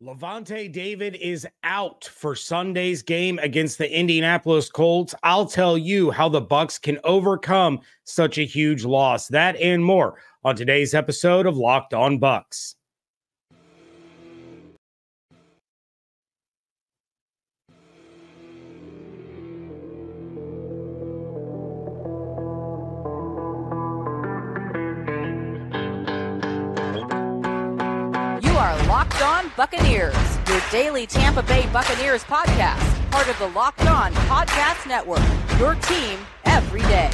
Lavonte David is out for Sunday's game against the Indianapolis Colts. I'll tell you how the Bucs can overcome such a huge loss. That and more on today's episode of Locked On Bucs. Locked On Buccaneers, your daily Tampa Bay Buccaneers podcast, part of the Locked On Podcast Network, your team every day.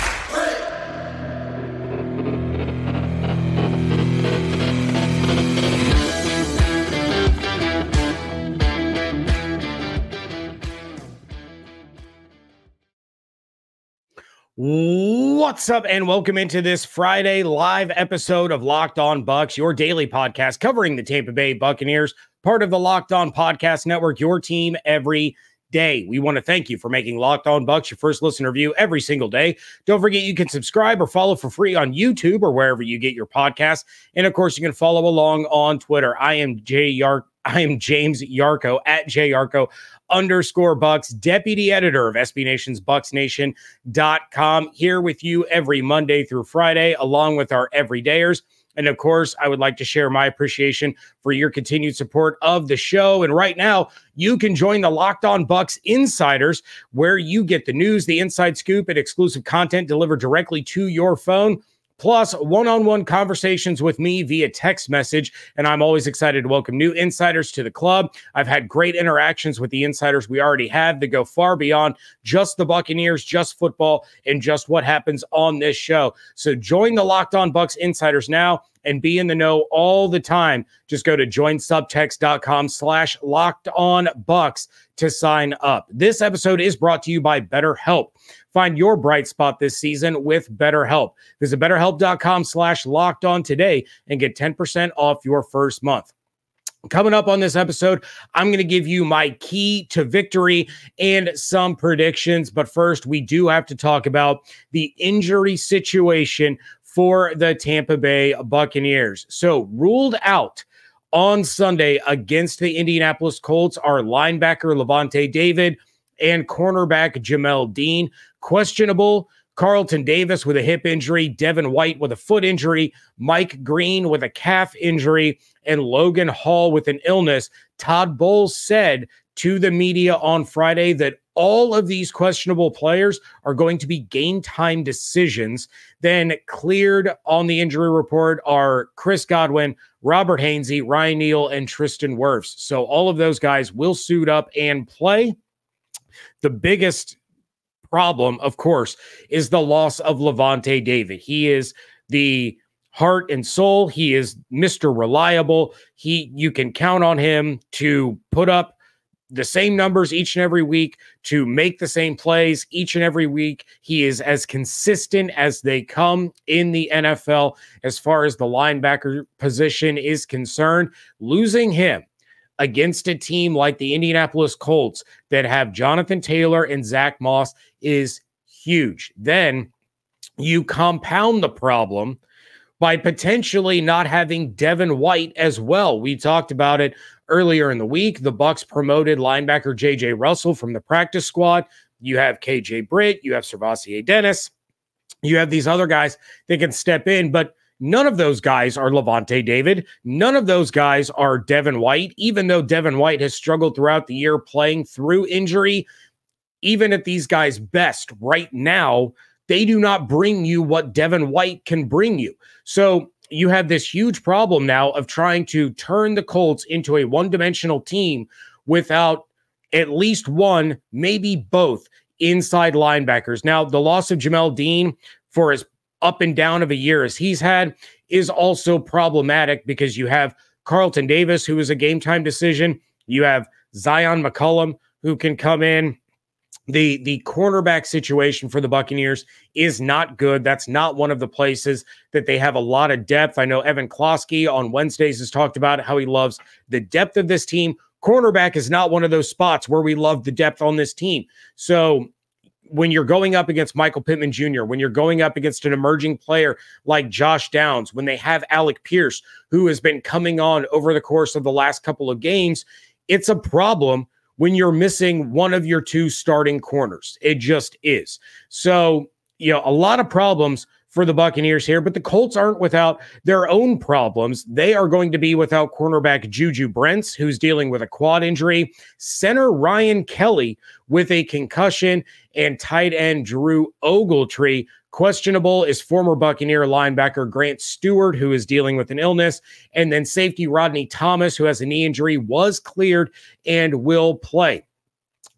What's up and welcome into this Friday live episode of Locked On Bucs, your daily podcast covering the Tampa Bay Buccaneers, part of the Locked On Podcast Network, your team every day. We want to thank you for making Locked On Bucs your first listen review every single day. Don't forget you can subscribe or follow for free on YouTube or wherever you get your podcasts. And of course, you can follow along on Twitter. I am James Yarcho at @JYarcho_Bucs, deputy editor of SB Nation's BucksNation.com, here with you every Monday through Friday, along with our everydayers. And of course, I would like to share my appreciation for your continued support of the show. And right now, you can join the Locked On Bucs Insiders, where you get the news, the inside scoop, and exclusive content delivered directly to your phone, plus one-on-one conversations with me via text message. And I'm always excited to welcome new insiders to the club. I've had great interactions with the insiders we already have that go far beyond just the Buccaneers, just football, and just what happens on this show. So join the Locked On Bucs Insiders now and be in the know all the time. Just go to joinsubtext.com/LockedOnBucs to sign up. This episode is brought to you by BetterHelp. Find your bright spot this season with BetterHelp. Visit BetterHelp.com/LockedOn today and get 10% off your first month. Coming up on this episode, I'm going to give you my key to victory and some predictions. But first, we do have to talk about the injury situation for the Tampa Bay Buccaneers. So ruled out on Sunday against the Indianapolis Colts are linebacker Lavonte David and cornerback Jamel Dean. Questionable, Carlton Davis with a hip injury, Devin White with a foot injury, Mike Green with a calf injury, and Logan Hall with an illness. Todd Bowles said to the media on Friday that all of these questionable players are going to be game time decisions. Then cleared on the injury report are Chris Godwin, Robert Hainsey, Ryan Neal, and Tristan Wirfs. So all of those guys will suit up and play. The biggest problem, of course, is the loss of Lavonte David. He is the heart and soul. He is Mr. Reliable. You can count on him to put up the same numbers each and every week, to make the same plays each and every week. He is as consistent as they come in the NFL as far as the linebacker position is concerned. Losing him against a team like the Indianapolis Colts that have Jonathan Taylor and Zach Moss is huge. Then you compound the problem by potentially not having Devin White as well. We talked about it earlier in the week. The Bucs promoted linebacker J.J. Russell from the practice squad. You have K.J. Britt. You have Cervarius Dennis. You have these other guys that can step in, but none of those guys are Lavonte David. None of those guys are Devin White, even though Devin White has struggled throughout the year playing through injury. Even at these guys' best right now, they do not bring you what Devin White can bring you. So you have this huge problem now of trying to turn the Colts into a one-dimensional team without at least one, maybe both, inside linebackers. Now, the loss of Jamel Dean, for as up and down of a year as he's had, is also problematic because you have Carlton Davis, who is a game-time decision. You have Zion McCollum, who can come in. The cornerback situation for the Buccaneers is not good. That's not one of the places that they have a lot of depth. I know Evan Klosky on Wednesdays has talked about how he loves the depth of this team. Cornerback is not one of those spots where we love the depth on this team. So when you're going up against Michael Pittman Jr., when you're going up against an emerging player like Josh Downs, when they have Alec Pierce, who has been coming on over the course of the last couple of games, it's a problem when you're missing one of your two starting corners. It just is. So, you know, a lot of problems for the Buccaneers here, but the Colts aren't without their own problems. They are going to be without cornerback Juju Brents, who's dealing with a quad injury, center Ryan Kelly with a concussion, and tight end Drew Ogletree. Questionable is former Buccaneer linebacker Grant Stewart, who is dealing with an illness, and then safety Rodney Thomas, who has a knee injury, was cleared and will play.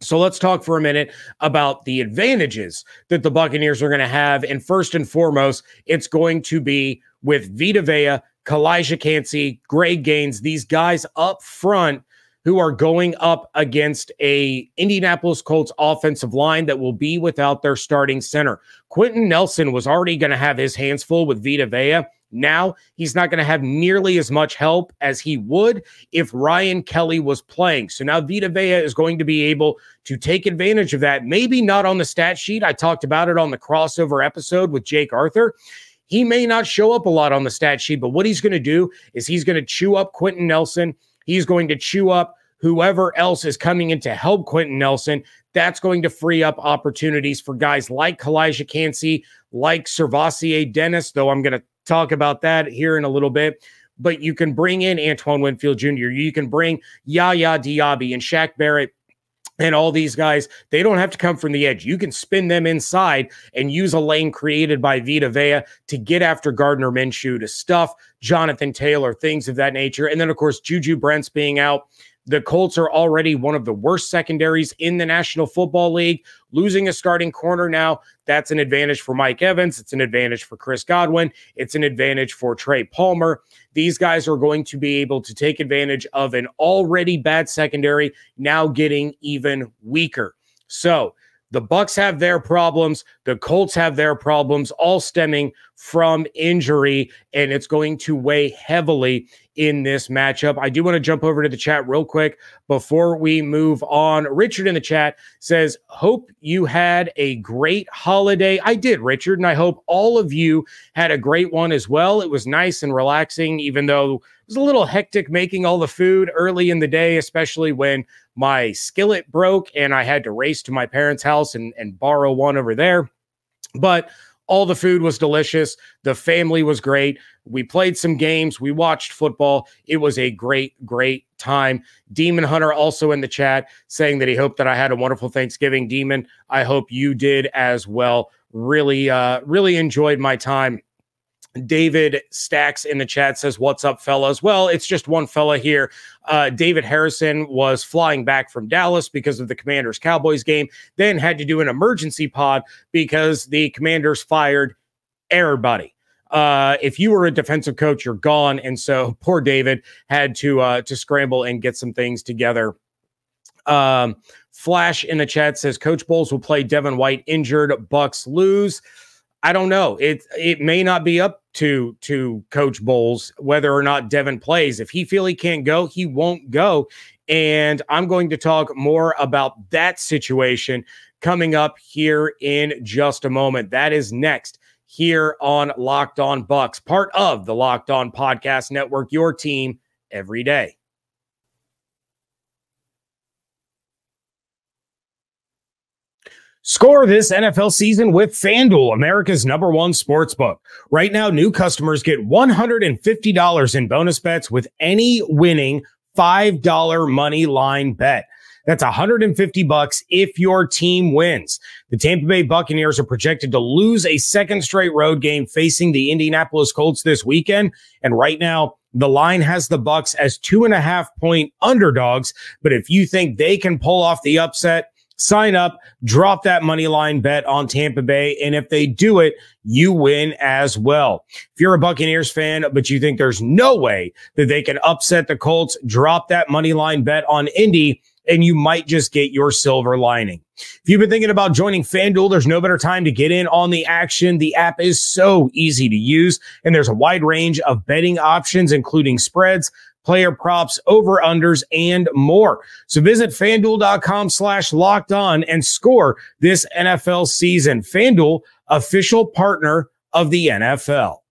So let's talk for a minute about the advantages that the Buccaneers are going to have. And first and foremost, it's going to be with Vita Vea, Calijah Kancey, Greg Gaines, these guys up front who are going up against a Indianapolis Colts offensive line that will be without their starting center. Quenton Nelson was already going to have his hands full with Vita Vea. Now he's not going to have nearly as much help as he would if Ryan Kelly was playing. So now Vita Vea is going to be able to take advantage of that. Maybe not on the stat sheet. I talked about it on the crossover episode with Jake Arthur. He may not show up a lot on the stat sheet, but what he's going to do is he's going to chew up Quenton Nelson. He's going to chew up whoever else is coming in to help Quenton Nelson. That's going to free up opportunities for guys like Calijah Kancey, like Cervarius Dennis, though I'm going to talk about that here in a little bit. But you can bring in Antoine Winfield Jr. You can bring Yaya Diaby and Shaq Barrett and all these guys. They don't have to come from the edge. You can spin them inside and use a lane created by Vita Vea to get after Gardner Minshew, to stuff Jonathan Taylor, things of that nature. And then, of course, Juju Brents being out. The Colts are already one of the worst secondaries in the National Football League. Losing a starting corner now, that's an advantage for Mike Evans. It's an advantage for Chris Godwin. It's an advantage for Trey Palmer. These guys are going to be able to take advantage of an already bad secondary, now getting even weaker. So the Bucs have their problems. The Colts have their problems, all stemming from injury, and it's going to weigh heavily in this matchup. I do want to jump over to the chat real quick before we move on. Richard in the chat says, hope you had a great holiday. I did, Richard, and I hope all of you had a great one as well. It was nice and relaxing, even though it was a little hectic making all the food early in the day, especially when my skillet broke and I had to race to my parents' house and borrow one over there. But all the food was delicious. The family was great. We played some games. We watched football. It was a great, great time. Demon Hunter also in the chat saying that he hoped that I had a wonderful Thanksgiving. Demon, I hope you did as well. Really enjoyed my time. David Stacks in the chat says, what's up, fellas? Well, it's just one fella here. David Harrison was flying back from Dallas because of the Commanders-Cowboys game, then had to do an emergency pod because the Commanders fired everybody. If you were a defensive coach, you're gone. And so poor David had to scramble and get some things together. Flash in the chat says, Coach Bowles will play Devin White injured. Bucks lose. I don't know. It may not be up to Coach Bowles whether or not Devin plays. If he feels he can't go, he won't go. And I'm going to talk more about that situation coming up here in just a moment. That is next here on Locked On Bucks, part of the Locked On Podcast Network, your team every day. Score this NFL season with FanDuel, America's #1 sportsbook. Right now, new customers get $150 in bonus bets with any winning $5 money line bet. That's $150 if your team wins. The Tampa Bay Buccaneers are projected to lose a second straight road game facing the Indianapolis Colts this weekend. And right now, the line has the Bucs as 2.5-point underdogs. But if you think they can pull off the upset, sign up, drop that money line bet on Tampa Bay, and if they do it, you win as well. If you're a Buccaneers fan, but you think there's no way that they can upset the Colts, drop that money line bet on Indy, and you might just get your silver lining. If you've been thinking about joining FanDuel, there's no better time to get in on the action. The app is so easy to use, and there's a wide range of betting options, including spreads, player props, over-unders, and more. So visit FanDuel.com/lockedon and score this NFL season. FanDuel, official partner of the NFL.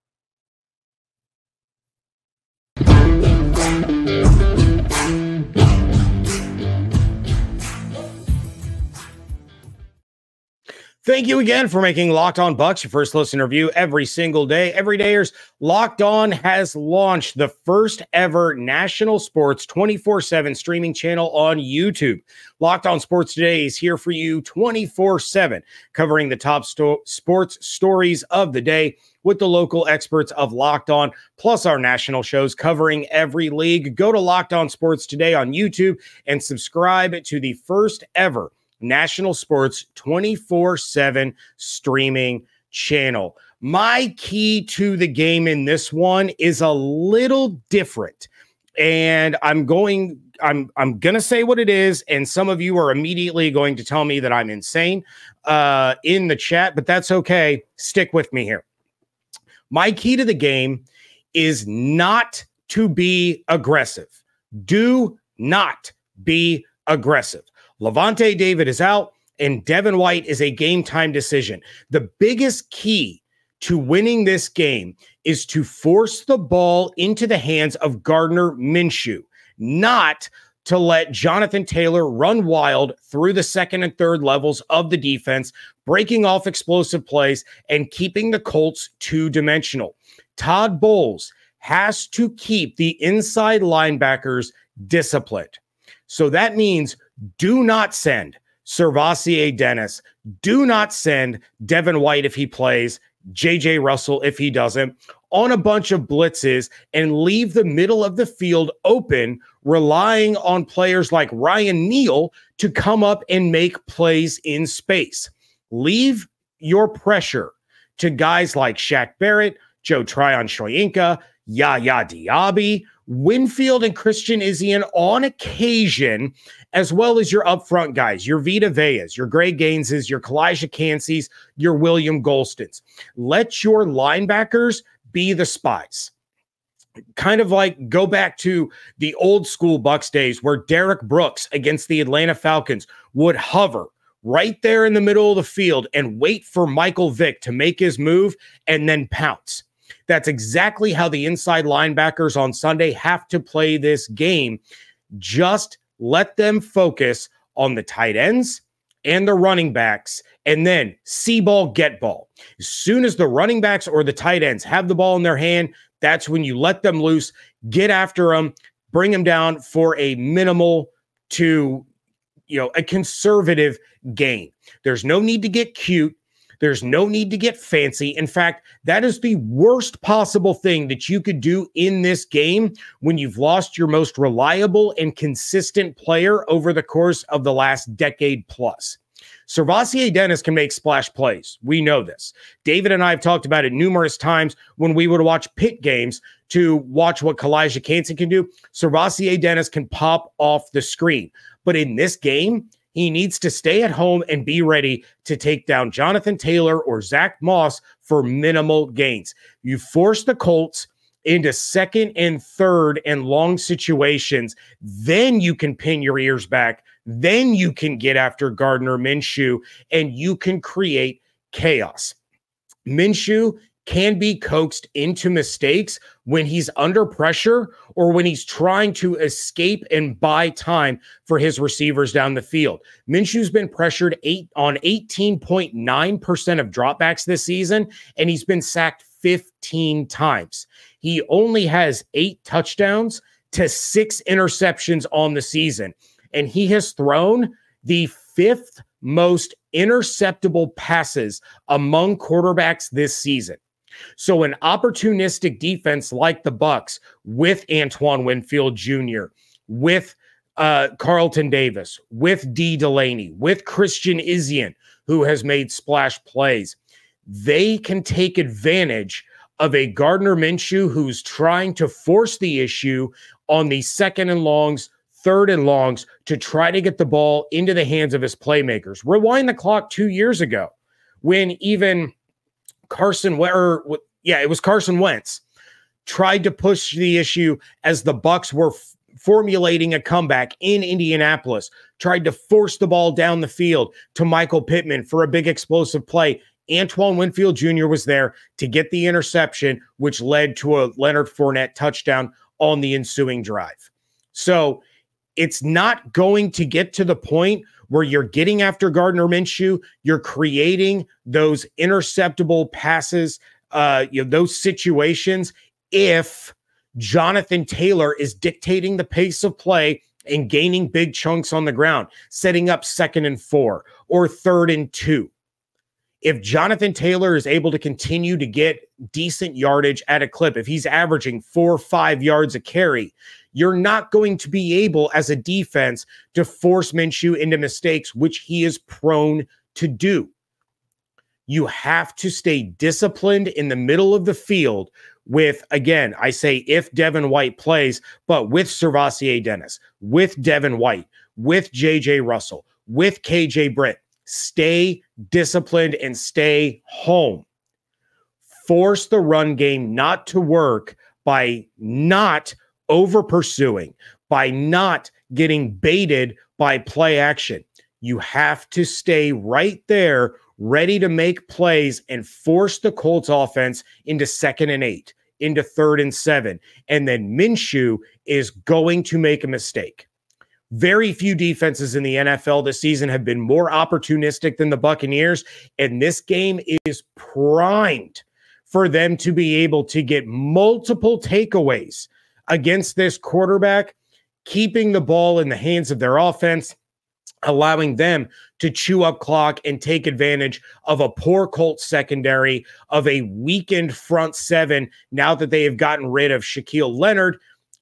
Thank you again for making Locked On Bucks your first listen or view every single day. Everydayers, Locked On has launched the first ever national sports 24/7 streaming channel on YouTube. Locked On Sports Today is here for you 24/7, covering the top sports stories of the day with the local experts of Locked On, plus our national shows covering every league. Go to Locked On Sports Today on YouTube and subscribe to the first ever national sports 24/7 streaming channel. My key to the game in this one is a little different, and I'm gonna say what it is, and some of you are immediately going to tell me that I'm insane in the chat, but that's okay. Stick with me here. My key to the game is not to be aggressive. Do not be aggressive. Lavonte David is out, and Devin White is a game-time decision. The biggest key to winning this game is to force the ball into the hands of Gardner Minshew, not to let Jonathan Taylor run wild through the second and third levels of the defense, breaking off explosive plays and keeping the Colts two-dimensional. Todd Bowles has to keep the inside linebackers disciplined. So that means do not send Cervarius Dennis. Do not send Devin White if he plays, J.J. Russell if he doesn't, on a bunch of blitzes and leave the middle of the field open, relying on players like Ryan Neal to come up and make plays in space. Leave your pressure to guys like Shaq Barrett, Joe Tryon Shoyinka, Yaya Diaby, Winfield and Christian Izzian on occasion, as well as your upfront guys, your Vita Veas, your Greg Gaineses, your Calijah Kanceys, your William Golstons. Let your linebackers be the spies. Kind of like go back to the old school Bucks days where Derek Brooks against the Atlanta Falcons would hover right there in the middle of the field and wait for Michael Vick to make his move and then pounce. That's exactly how the inside linebackers on Sunday have to play this game. Just let them focus on the tight ends and the running backs, and then see ball, get ball. As soon as the running backs or the tight ends have the ball in their hand, that's when you let them loose, get after them, bring them down for a minimal to, a conservative gain. There's no need to get cute. There's no need to get fancy. In fact, that is the worst possible thing that you could do in this game when you've lost your most reliable and consistent player over the course of the last decade plus. Cervarius Dennis can make splash plays. We know this. David and I have talked about it numerous times when we would watch pit games to watch what Calijah Kancey can do. Cervarius Dennis can pop off the screen. But in this game, he needs to stay at home and be ready to take down Jonathan Taylor or Zach Moss for minimal gains. You force the Colts into second and third and long situations. Then you can pin your ears back. Then you can get after Gardner Minshew, and you can create chaos. Minshew can be coaxed into mistakes when he's under pressure or when he's trying to escape and buy time for his receivers down the field. Minshew's been pressured on 18.9% of dropbacks this season, and he's been sacked 15 times. He only has 8 touchdowns to 6 interceptions on the season, and he has thrown the 5th most interceptable passes among quarterbacks this season. So an opportunistic defense like the Bucs with Antoine Winfield Jr., with Carlton Davis, with D. Delaney, with Christian Izzian, who has made splash plays, they can take advantage of a Gardner Minshew who's trying to force the issue on the second and longs, third and longs to try to get the ball into the hands of his playmakers. Rewind the clock 2 years ago when even Carson Wentz tried to push the issue as the Bucs were formulating a comeback in Indianapolis, tried to force the ball down the field to Michael Pittman for a big explosive play. Antoine Winfield Jr. was there to get the interception, which led to a Leonard Fournette touchdown on the ensuing drive. So it's not going to get to the point where you're getting after Gardner Minshew, you're creating those interceptable passes, those situations, if Jonathan Taylor is dictating the pace of play and gaining big chunks on the ground, setting up 2nd and 4 or 3rd and 2. If Jonathan Taylor is able to continue to get decent yardage at a clip, if he's averaging 4 or 5 yards a carry, you're not going to be able as a defense to force Minshew into mistakes, which he is prone to do. You have to stay disciplined in the middle of the field with, again, I say if Devin White plays, but with Cervarius Dennis, with Devin White, with J.J. Russell, with K.J. Britt. Stay disciplined and stay home. Force the run game not to work by not over-pursuing, by not getting baited by play action. You have to stay right there, ready to make plays and force the Colts offense into 2nd and 8, into 3rd and 7. And then Minshew is going to make a mistake. Very few defenses in the NFL this season have been more opportunistic than the Buccaneers, and this game is primed for them to be able to get multiple takeaways against this quarterback, keeping the ball in the hands of their offense, allowing them to chew up clock and take advantage of a poor Colts secondary, of a weakened front seven. Now that they have gotten rid of Shaquille Leonard,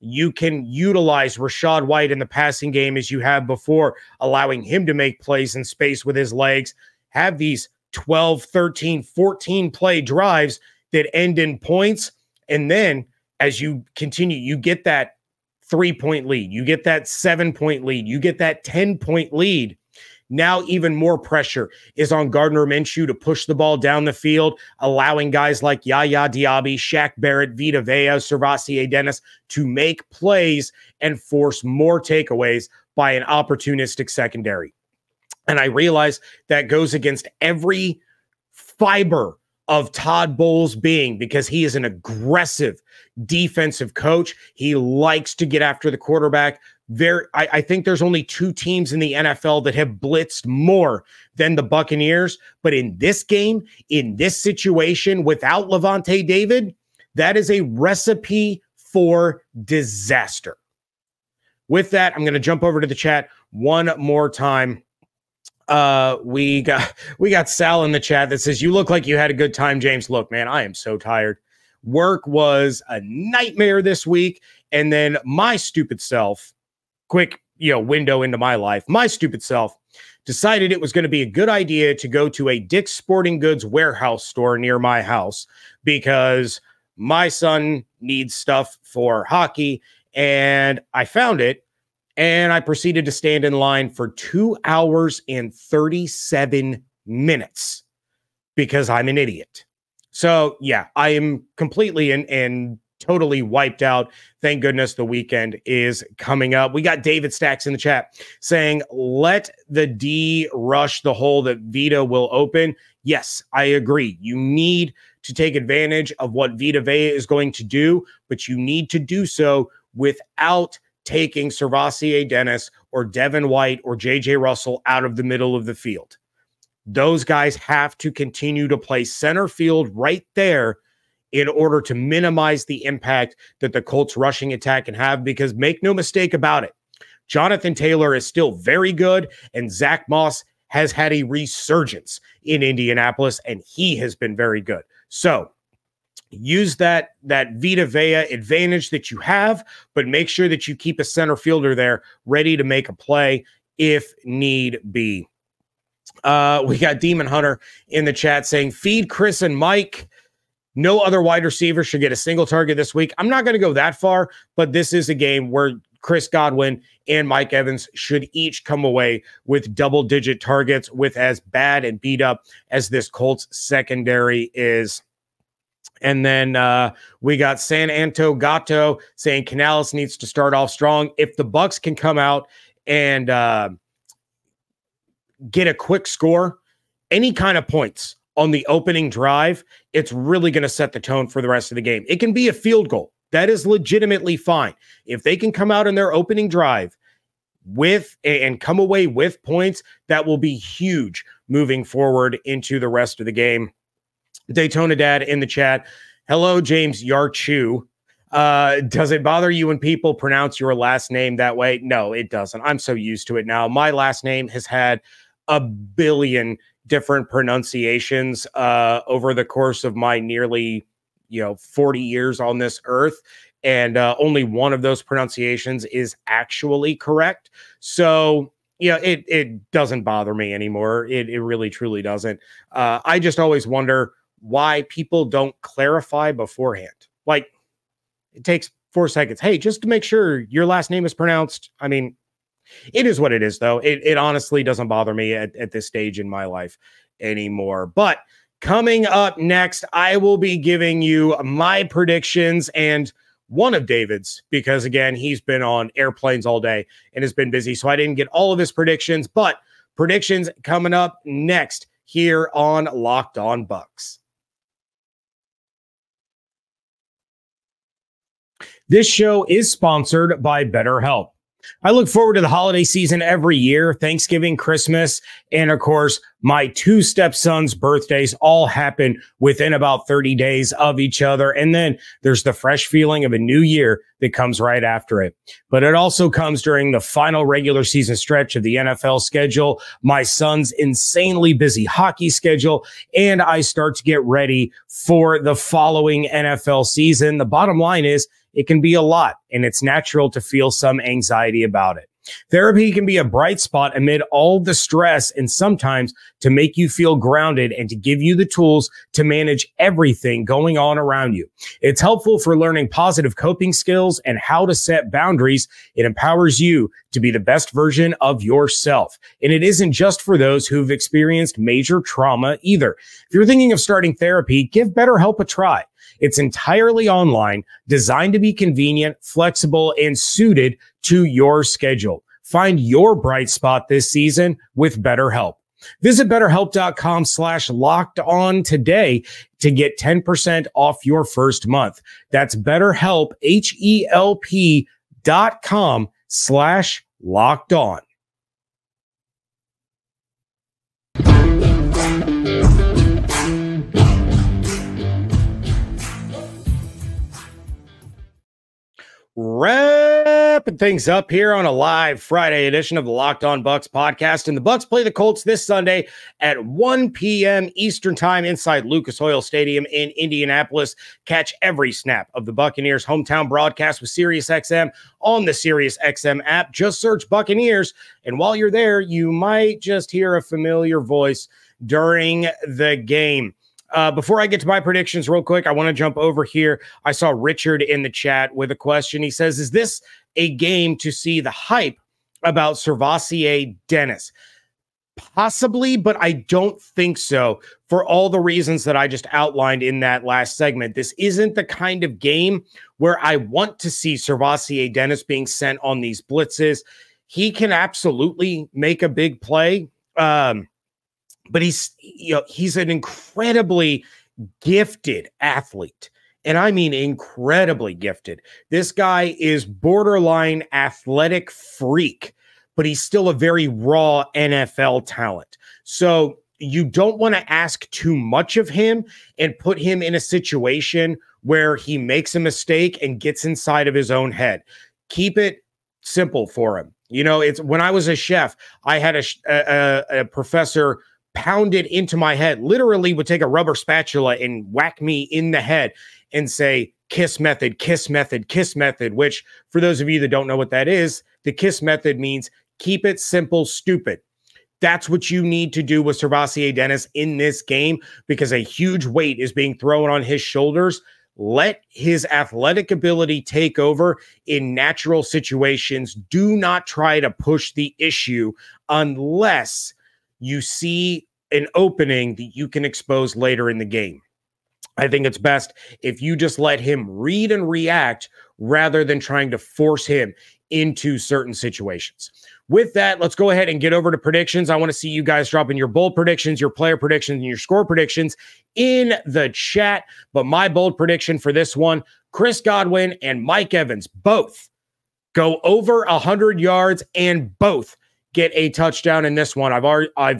you can utilize Rachaad White in the passing game as you have before, allowing him to make plays in space with his legs, have these 12, 13, 14-play drives that end in points, and then as you continue, you get that 3-point lead, you get that 7-point lead, you get that 10-point lead. Now even more pressure is on Gardner Minshew to push the ball down the field, allowing guys like Yaya Diaby, Shaq Barrett, Vita Vea, Cervarius Dennis to make plays and force more takeaways by an opportunistic secondary. And I realize that goes against every fiber of Todd Bowles' being, because he is an aggressive defensive coach. He likes to get after the quarterback. I think there's only 2 teams in the NFL that have blitzed more than the Buccaneers. But in this game, in this situation, without Lavonte David, that is a recipe for disaster. With that, I'm going to jump over to the chat one more time. We got Sal in the chat that says, "You look like you had a good time, James." Look, man, I am so tired. Work was a nightmare this week. And then my stupid self, quick, window into my life, my stupid self decided it was going to be a good idea to go to a Dick's Sporting Goods warehouse store near my house because my son needs stuff for hockey. And I found it, and I proceeded to stand in line for 2 hours and 37 minutes because I'm an idiot. So, yeah, I am completely and totally wiped out. Thank goodness the weekend is coming up. We got David Stacks in the chat saying, "Let the D rush the hole that Vita will open." Yes, I agree. You need to take advantage of what Vita Vea is going to do, but you need to do so without taking Cervarius Dennis or Devin White or J.J. Russell out of the middle of the field. Those guys have to continue to play center field right there in order to minimize the impact that the Colts rushing attack can have, because make no mistake about it, Jonathan Taylor is still very good, and Zach Moss has had a resurgence in Indianapolis, and he has been very good. So use that Vita Vea advantage that you have, but make sure that you keep a center fielder there ready to make a play if need be. We got Demon Hunter in the chat saying, "Feed Chris and Mike. No other wide receiver should get a single target this week." I'm not going to go that far, but this is a game where Chris Godwin and Mike Evans should each come away with double-digit targets with as bad and beat up as this Colts secondary is. And then we got San Anto Gato saying Canales needs to start off strong. If the Bucks can come out and get a quick score, any kind of points on the opening drive, it's really going to set the tone for the rest of the game. It can be a field goal. That is legitimately fine. If they can come out in their opening drive with and come away with points, that will be huge moving forward into the rest of the game. Daytona Dad in the chat. Hello, James Yarcho. Does it bother you when people pronounce your last name that way? No, it doesn't. I'm so used to it now. My last name has had a billion different pronunciations over the course of my nearly 40 years on this earth, and only one of those pronunciations is actually correct. So it doesn't bother me anymore. It really truly doesn't. I just always wonder why people don't clarify beforehand. Like, it takes 4 seconds. Hey, just to make sure your last name is pronounced. I mean, it is what it is, though. It honestly doesn't bother me at this stage in my life anymore. But coming up next, I will be giving you my predictions and one of David's, because, again, he's been on airplanes all day and has been busy, so I didn't get all of his predictions. But predictions coming up next here on Locked On Bucks. This show is sponsored by BetterHelp. I look forward to the holiday season every year, Thanksgiving, Christmas, and of course, my two stepsons' birthdays all happen within about 30 days of each other. And then there's the fresh feeling of a new year that comes right after it. But it also comes during the final regular season stretch of the NFL schedule, my son's insanely busy hockey schedule, and I start to get ready for the following NFL season. The bottom line is, it can be a lot, and it's natural to feel some anxiety about it. Therapy can be a bright spot amid all the stress, and sometimes to make you feel grounded and to give you the tools to manage everything going on around you. It's helpful for learning positive coping skills and how to set boundaries. It empowers you to be the best version of yourself. And it isn't just for those who've experienced major trauma either. If you're thinking of starting therapy, give BetterHelp a try. It's entirely online, designed to be convenient, flexible, and suited to your schedule. Find your bright spot this season with BetterHelp. Visit BetterHelp.com/lockedon today to get 10% off your first month. That's BetterHelp, HELP.com/lockedon. Wrapping things up here on a live Friday edition of the Locked On Bucks podcast. And the Bucks play the Colts this Sunday at 1 p.m. Eastern time inside Lucas Oil Stadium in Indianapolis. Catch every snap of the Buccaneers hometown broadcast with SiriusXM on the SiriusXM app. Just search Buccaneers. And while you're there, you might just hear a familiar voice during the game. Before I get to my predictions real quick, I want to jump over here. I saw Richard in the chat with a question. He says, is this a game to see the hype about Cervarius Dennis? Possibly, but I don't think so for all the reasons that I just outlined in that last segment. This isn't the kind of game where I want to see Cervarius Dennis being sent on these blitzes. He can absolutely make a big play. But he's an incredibly gifted athlete. And I mean incredibly gifted. This guy is borderline athletic freak, but he's still a very raw NFL talent. So you don't want to ask too much of him and put him in a situation where he makes a mistake and gets inside of his own head. Keep it simple for him. It's when I was a chef, I had a professor pounded into my head, literally would take a rubber spatula and whack me in the head and say, kiss method, kiss method, kiss method, which for those of you that don't know what that is, the kiss method means keep it simple, stupid. That's what you need to do with Cervarius Dennis in this game, because a huge weight is being thrown on his shoulders. Let his athletic ability take over in natural situations. Do not try to push the issue unless you see an opening that you can expose later in the game. I think it's best if you just let him read and react rather than trying to force him into certain situations. With that, let's go ahead and get over to predictions. I want to see you guys dropping your bold predictions, your player predictions, and your score predictions in the chat. But my bold prediction for this one, Chris Godwin and Mike Evans both go over 100 yards and both get a touchdown in this one. I've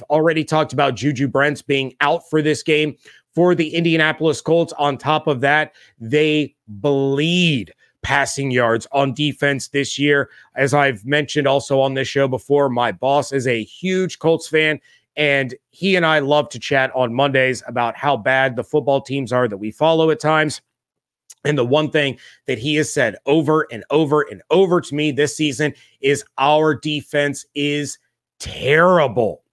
already talked about Juju Brents being out for this game for the Indianapolis Colts. On top of that, they bleed passing yards on defense this year. As I've mentioned also on this show before, my boss is a huge Colts fan, and he and I love to chat on Mondays about how bad the football teams are that we follow at times. And the one thing that he has said over and over and over to me this season is our defense is terrible.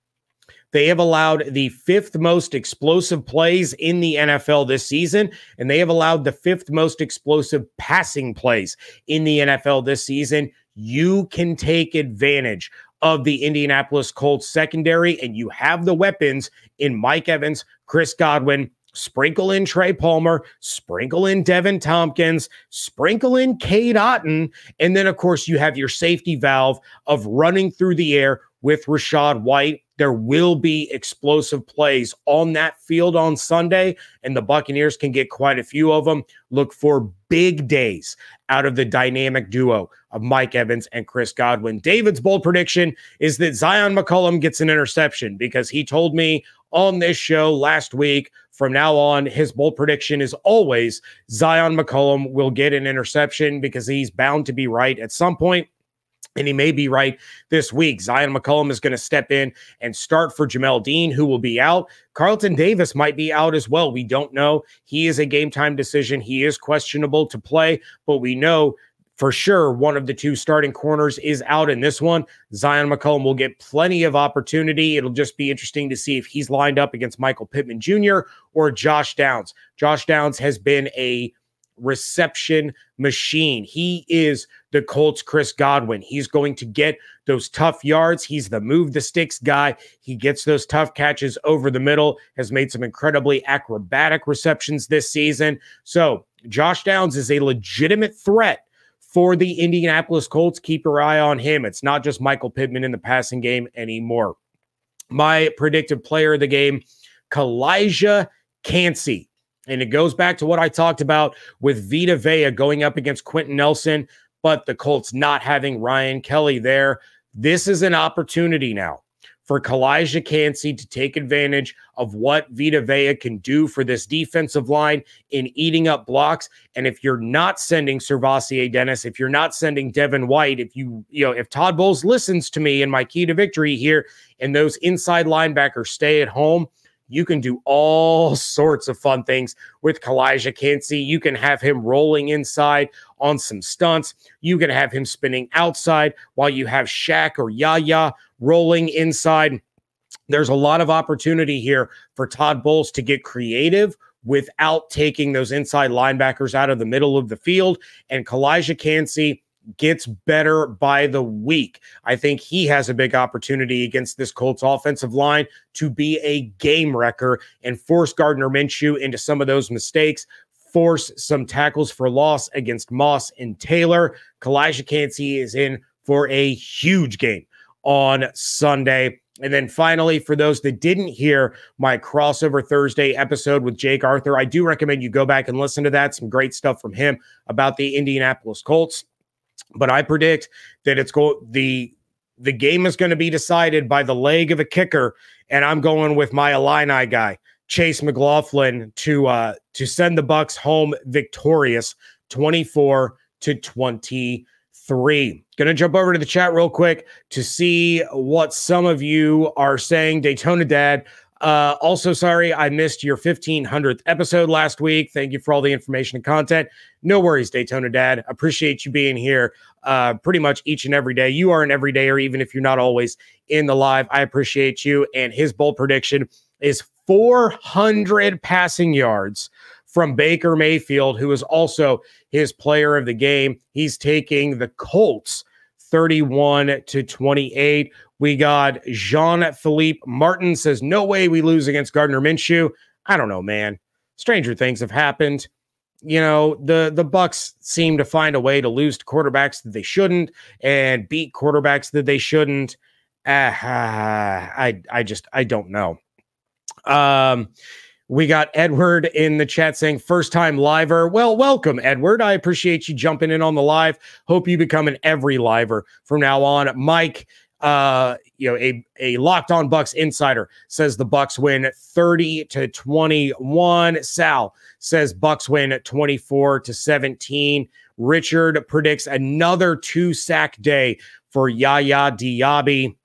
They have allowed the 5th most explosive plays in the NFL this season, and they have allowed the 5th most explosive passing plays in the NFL this season. You can take advantage of the Indianapolis Colts secondary, and you have the weapons in Mike Evans, Chris Godwin. Sprinkle in Trey Palmer, sprinkle in Devin Tompkins, sprinkle in Cade Otton, and then, of course, you have your safety valve of running through the air with Rachaad White. There will be explosive plays on that field on Sunday, and the Buccaneers can get quite a few of them. Look for big days out of the dynamic duo of Mike Evans and Chris Godwin. David's bold prediction is that Zion McCollum gets an interception, because he told me on this show last week, from now on, his bold prediction is always Zion McCollum will get an interception, because he's bound to be right at some point. And he may be right this week. Zion McCollum is going to step in and start for Jamel Dean, who will be out. Carlton Davis might be out as well. We don't know. He is a game time decision. He is questionable to play, but we know for sure one of the two starting corners is out in this one. Zion McCollum will get plenty of opportunity. It'll just be interesting to see if he's lined up against Michael Pittman Jr. or Josh Downs. Josh Downs has been a reception machine. He is the Colts' Chris Godwin. He's going to get those tough yards. He's the move the sticks guy. He gets those tough catches over the middle, has made some incredibly acrobatic receptions this season. So Josh Downs is a legitimate threat for the Indianapolis Colts. Keep your eye on him. It's not just Michael Pittman in the passing game anymore. My predictive player of the game, Calijah Kancey. And it goes back to what I talked about with Vita Vea going up against Quenton Nelson, but the Colts not having Ryan Kelly there. This is an opportunity now for Calijah Kancey to take advantage of what Vita Vea can do for this defensive line in eating up blocks. And if you're not sending Cervarius Dennis, if you're not sending Devin White, if if Todd Bowles listens to me and my key to victory here, and those inside linebackers stay at home, you can do all sorts of fun things with Calijah Kancey. You can have him rolling inside on some stunts. You can have him spinning outside while you have Shaq or Yaya rolling inside. There's a lot of opportunity here for Todd Bowles to get creative without taking those inside linebackers out of the middle of the field. And Calijah Kancey gets better by the week. I think he has a big opportunity against this Colts offensive line to be a game wrecker and force Gardner Minshew into some of those mistakes, force some tackles for loss against Moss and Taylor. Calijah Kancey is in for a huge game on Sunday. And then finally, for those that didn't hear my crossover Thursday episode with Jake Arthur, I do recommend you go back and listen to that. Some great stuff from him about the Indianapolis Colts. But I predict that it's the game is going to be decided by the leg of a kicker, and I'm going with my Illini guy, Chase McLaughlin, to send the Bucs home victorious, 24-23. Gonna jump over to the chat real quick to see what some of you are saying. Daytona Dad, also sorry I missed your 1500th episode last week. Thank you for all the information and content. No worries, Daytona Dad. Appreciate you being here pretty much each and every day. You are an everyday, or even if you're not always in the live, I appreciate you. And his bold prediction is 400 passing yards from Baker Mayfield, who is also his player of the game. He's taking the Colts 31-28. We got Jean-Philippe Martin says, no way we lose against Gardner Minshew. I don't know, man. stranger things have happened. You know, the Bucs seem to find a way to lose to quarterbacks that they shouldn't and beat quarterbacks that they shouldn't. I don't know. We got Edward in the chat saying first time liver. Well, welcome, Edward. I appreciate you jumping in on the live. Hope you become an every liver from now on. Mike, you know, a Locked On Bucks insider says the Bucks win 30-21. Sal says Bucks win 24-17. Richard predicts another 2-sack day for Yaya Diaby.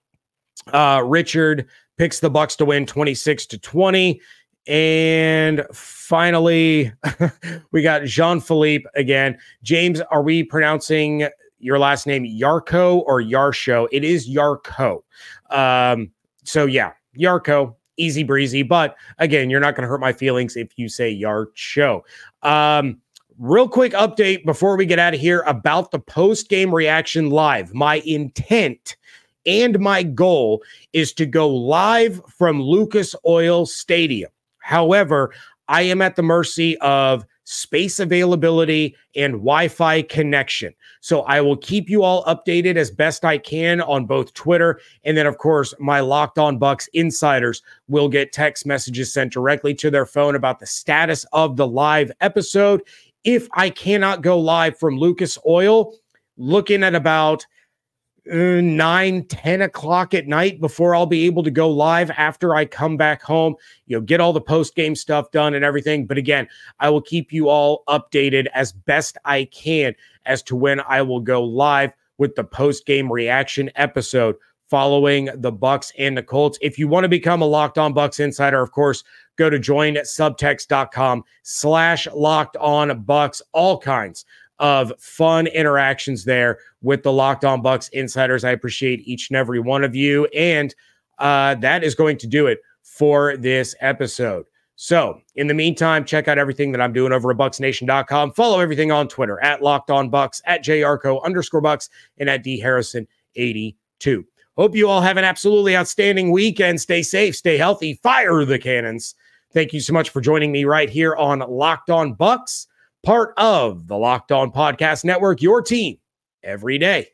Richard picks the Bucks to win 26-20. And finally, we got Jean-Philippe again. James, are we pronouncing your last name Yarcho or Yarcho? It is Yarcho. So yeah, Yarcho, easy breezy. But again, you're not going to hurt my feelings if you say Yarcho. Real quick update before we get out of here about the post-game reaction live. My intent and my goal is to go live from Lucas Oil Stadium. However, I am at the mercy of space availability and Wi-Fi connection. So I will keep you all updated as best I can on both Twitter. And then, of course, my Locked On Bucks insiders will get text messages sent directly to their phone about the status of the live episode. If I cannot go live from Lucas Oil, looking at about 9-10 o'clock at night before I'll be able to go live after I come back home, you know, get all the post-game stuff done and everything. But again, I will keep you all updated as best I can as to when I will go live with the post-game reaction episode following the Bucks and the Colts. If you want to become a Locked On Bucks insider, of course, go to joinsubtext.com/LockedOnBucks. All kinds of fun interactions there with the Locked On Bucks insiders. I appreciate each and every one of you. And that is going to do it for this episode. So in the meantime, check out everything that I'm doing over at BucksNation.com. Follow everything on Twitter at Locked On Bucks, at @JRCO_Bucks, and at DHarrison82. Hope you all have an absolutely outstanding weekend. Stay safe, stay healthy, fire the cannons. Thank you so much for joining me right here on Locked On Bucks, part of the Locked On Podcast Network, your team every day.